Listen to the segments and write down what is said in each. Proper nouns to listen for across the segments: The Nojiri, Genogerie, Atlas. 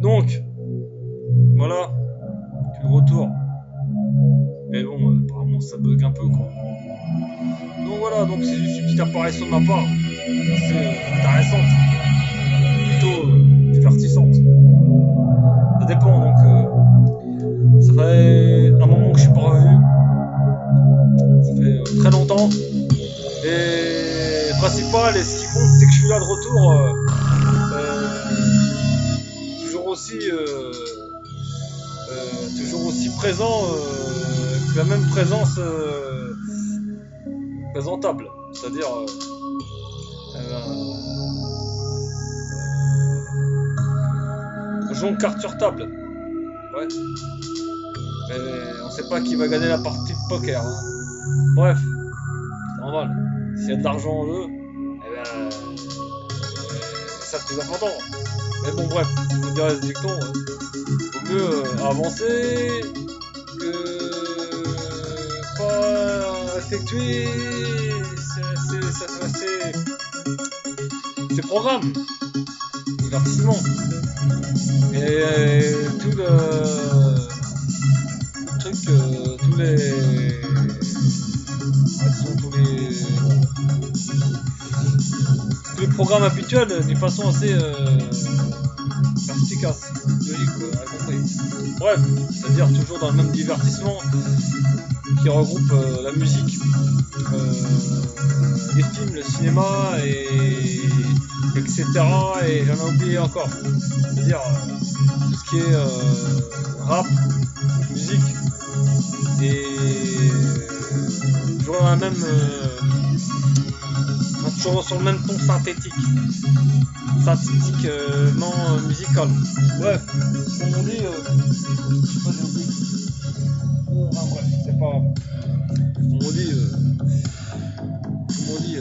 Donc, voilà, tu le retour. Mais bon, apparemment ça bug un peu quoi. Donc voilà, donc c'est juste une petite apparition de ma part. C'est intéressante. Plutôt divertissante. Ça dépend donc. Ça fait un moment que je suis pas revenu. Ça fait très longtemps. Et le principal, et ce qui compte, c'est que je suis là de retour. Toujours aussi présent, la même présence présentable, c'est-à-dire joncarte sur table, ouais. Mais on sait pas qui va gagner la partie de poker. Hein. Bref, c'est normal. S'il y a de l'argent en jeu, eh ben, c'est ça le plus important. Mais bon bref, on dirait ce dicton, vaut mieux avancer que pas effectuer ces programmes, divertissement, et tout le truc, tous les programmes habituels d'une façon assez... efficace, logique, compris. Bref, c'est-à-dire toujours dans le même divertissement qui regroupe la musique, les films, le cinéma, et etc. Et j'en ai oublié encore. C'est-à-dire tout ce qui est rap, musique, et toujours dans la même... toujours sur le même ton synthétiquement musical. Bref, comme on dit, je sais pas si on dit. Enfin bref, c'est pas. Comme on dit,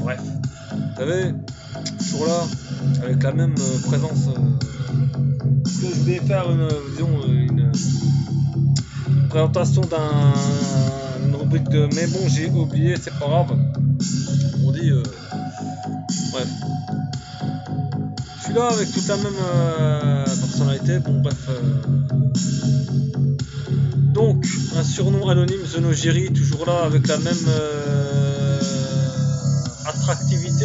bref. Vous savez, toujours là, avec la même présence. Que je vais faire une, disons, une présentation d'une rubrique de. Mais bon, j'ai oublié, c'est pas grave. On dit. Bref, je suis là avec toute la même personnalité, bon bref. Donc, un surnom anonyme, The Nojiri, toujours là avec la même attractivité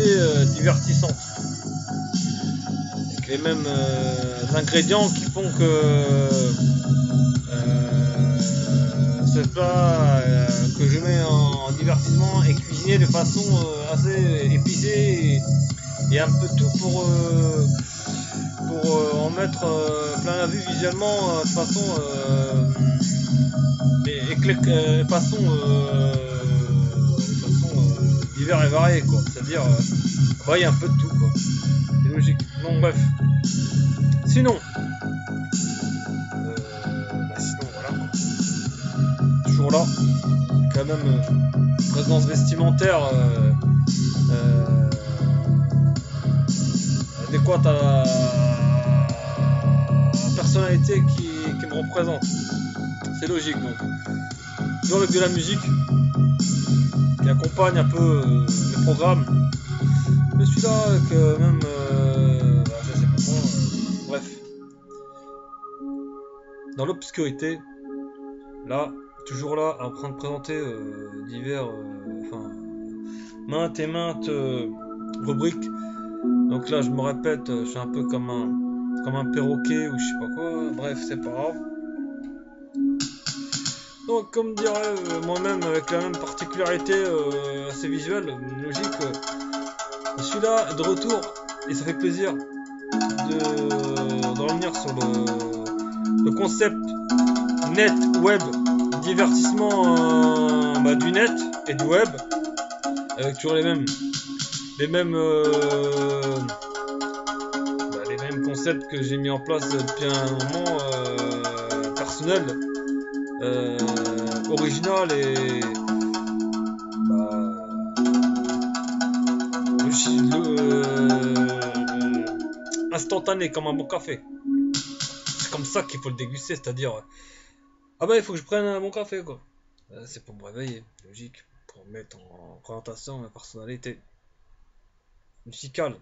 divertissante. Avec les mêmes ingrédients qui font que ce plat que je mets en divertissement est cuisiné de façon assez épicée et un peu tout pour en mettre plein la vue visuellement de façon divers et variés quoi, c'est-à-dire il y a un peu de tout quoi, c'est logique. Bon bref, sinon voilà toujours là quand même présence vestimentaire adéquate à la personnalité qui me représente, c'est logique. Donc toujours avec de la musique qui accompagne un peu les programmes, mais celui-là avec même je sais pas quoi, bref, dans l'obscurité là. Toujours là, en train de présenter divers, maintes rubriques. Donc là, je me répète, je suis un peu comme un perroquet ou je sais pas quoi. Bref, c'est pas grave. Donc, comme dirais moi-même, avec la même particularité assez visuelle, logique, je suis là de retour et ça fait plaisir de revenir sur le concept net web. Divertissement du net et du web, avec toujours les mêmes concepts que j'ai mis en place depuis un moment, personnel, original et instantané comme un bon café. C'est comme ça qu'il faut le déguster, c'est-à-dire ah bah il faut que je prenne un bon café quoi. C'est pour me réveiller, logique, pour mettre en présentation ma personnalité musicale,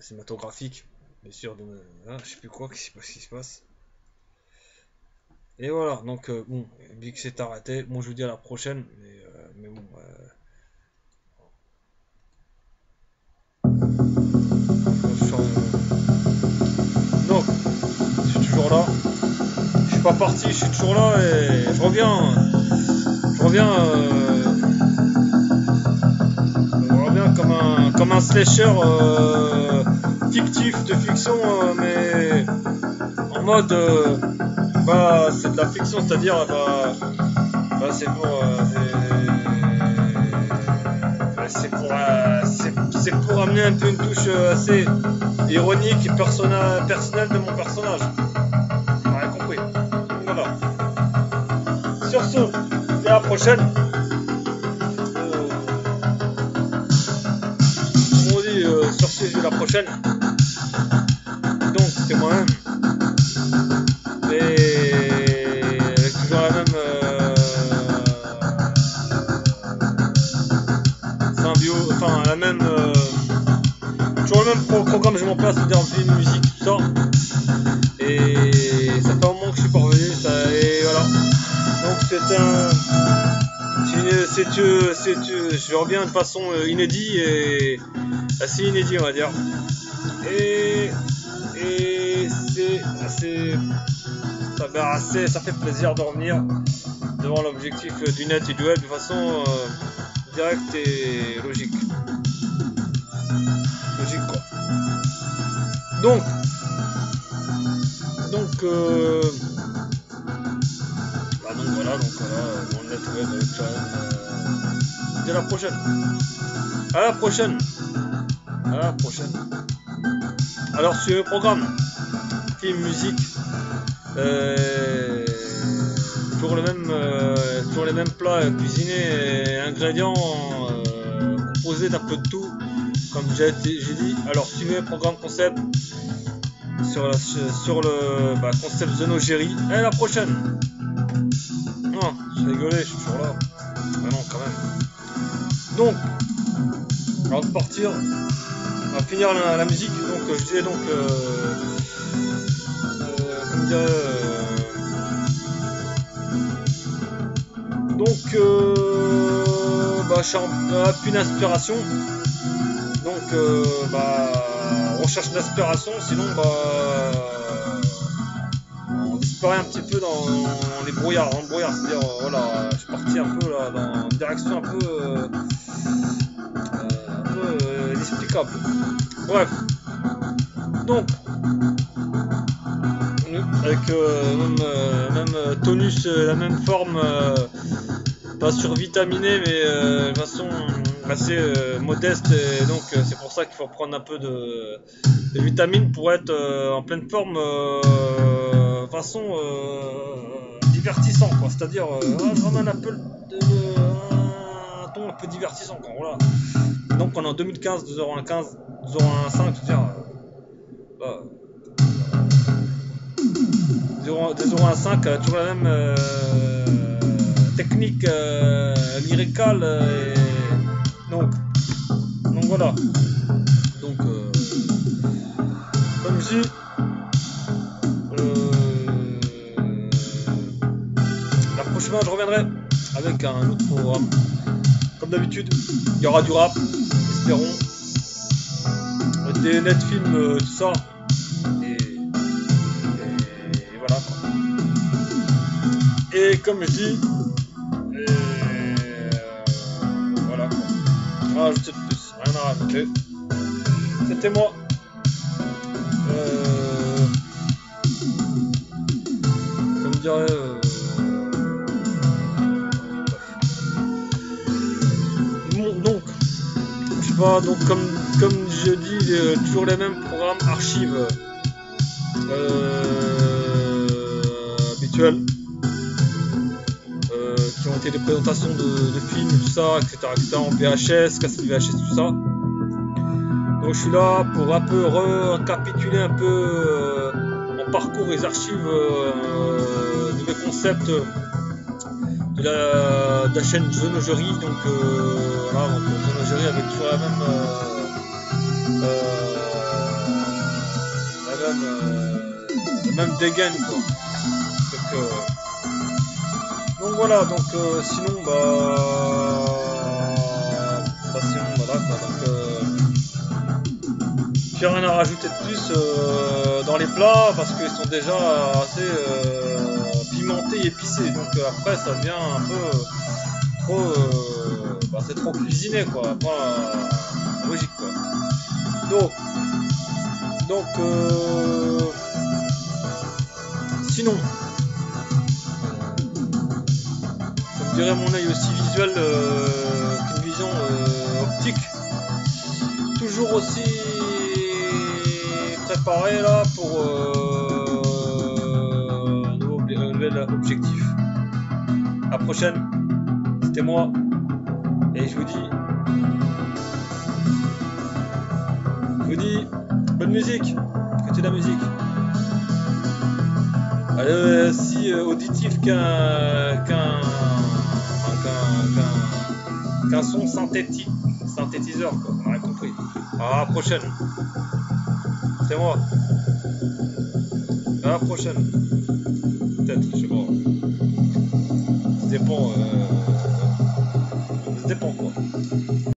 cinématographique, Bien sûr, de... ah, je sais plus quoi, qu'est-ce qui se passe. Et voilà, donc bon, Big s'est arrêté. Bon, je vous dis à la prochaine, mais bon. Donc, je suis toujours là. Je suis pas parti, je suis toujours là et je reviens. Je reviens. Je reviens comme un slasher fictif de fiction, mais en mode. Bah, c'est de la fiction, c'est-à-dire bah c'est pour c'est pour amener un peu une touche assez ironique et personnelle de mon personnage. Vous m'avez compris. Voilà. Sur ce, et à la prochaine. On dit sur ce, je vais la prochaine. Donc c'était moi-même. Toujours le même programme, je m'en place, c'est-à-dire une musique, tout ça. Et ça fait un moment que je suis pas revenu, ça, et voilà. Donc je reviens de façon inédite et assez inédite, on va dire. Et c'est assez, ça fait plaisir de revenir devant l'objectif du net et du web de façon directe et logique. Quoi. Donc voilà, on est trouvé avec ça. Dès la prochaine. À la prochaine. À la prochaine. Alors sur le programme, film, musique, toujours les mêmes plats cuisinés, et ingrédients composés d'un peu de tout. Comme j'ai dit, alors suivez le programme concept sur le concept The Nojiri. Et à la prochaine. Non, j'ai rigolé, je suis toujours là. Vraiment, quand même. Donc, avant de partir, on va finir la musique. Donc, je disais donc, comme dire, je suis plus d'inspiration. Donc, on cherche l'aspiration, sinon, on disparaît un petit peu dans les brouillards. Dans le brouillard, c'est-à-dire, voilà, je suis parti un peu là, dans une direction un peu inexplicable. Bref. Donc, avec même tonus, la même forme, pas survitaminé, mais de façon assez modeste, et donc c'est pour ça qu'il faut prendre un peu de vitamines pour être en pleine forme, façon divertissant, quoi, c'est-à-dire vraiment un peu un ton un peu divertissant, quoi, voilà. Donc on est en 2015, 2h15, 2h15, c'est-à-dire 2h15, toujours la même technique lyricale, et donc voilà, donc comme je dis, la prochaine fois je reviendrai avec un autre programme. Comme d'habitude, il y aura du rap, espérons, des Netfilms, tout ça, et voilà, quoi. Et comme je dis, ajouter de plus, rien à rajouter. C'était moi. Comme dirait. Donc, je sais pas, donc comme je dis, toujours les mêmes programmes archives habituels. Qui ont été des présentations de films, tout ça, etc. en VHS, cassette VHS, tout ça. Donc je suis là pour un peu récapituler un peu mon parcours, les archives de mes concepts de la chaîne Genogerie. Donc voilà, Genogerie avec toujours la même le même dégain, quoi. Donc voilà, donc sinon voilà quoi, donc j'ai rien à rajouter de plus dans les plats parce qu'ils sont déjà assez pimentés et épicés, donc après ça devient un peu trop c'est trop cuisiné quoi, après logique quoi. Donc sinon je dirais mon œil aussi visuel qu'une vision optique, toujours aussi préparé là pour un nouvel objectif. À la prochaine, c'était moi et je vous dis bonne musique, écoutez la musique. Elle est aussi auditif qu'un son synthétiseur, quoi. On a compris. À la prochaine. C'est moi. À la prochaine. Peut-être, je sais pas. Ça dépend. Ça dépend quoi.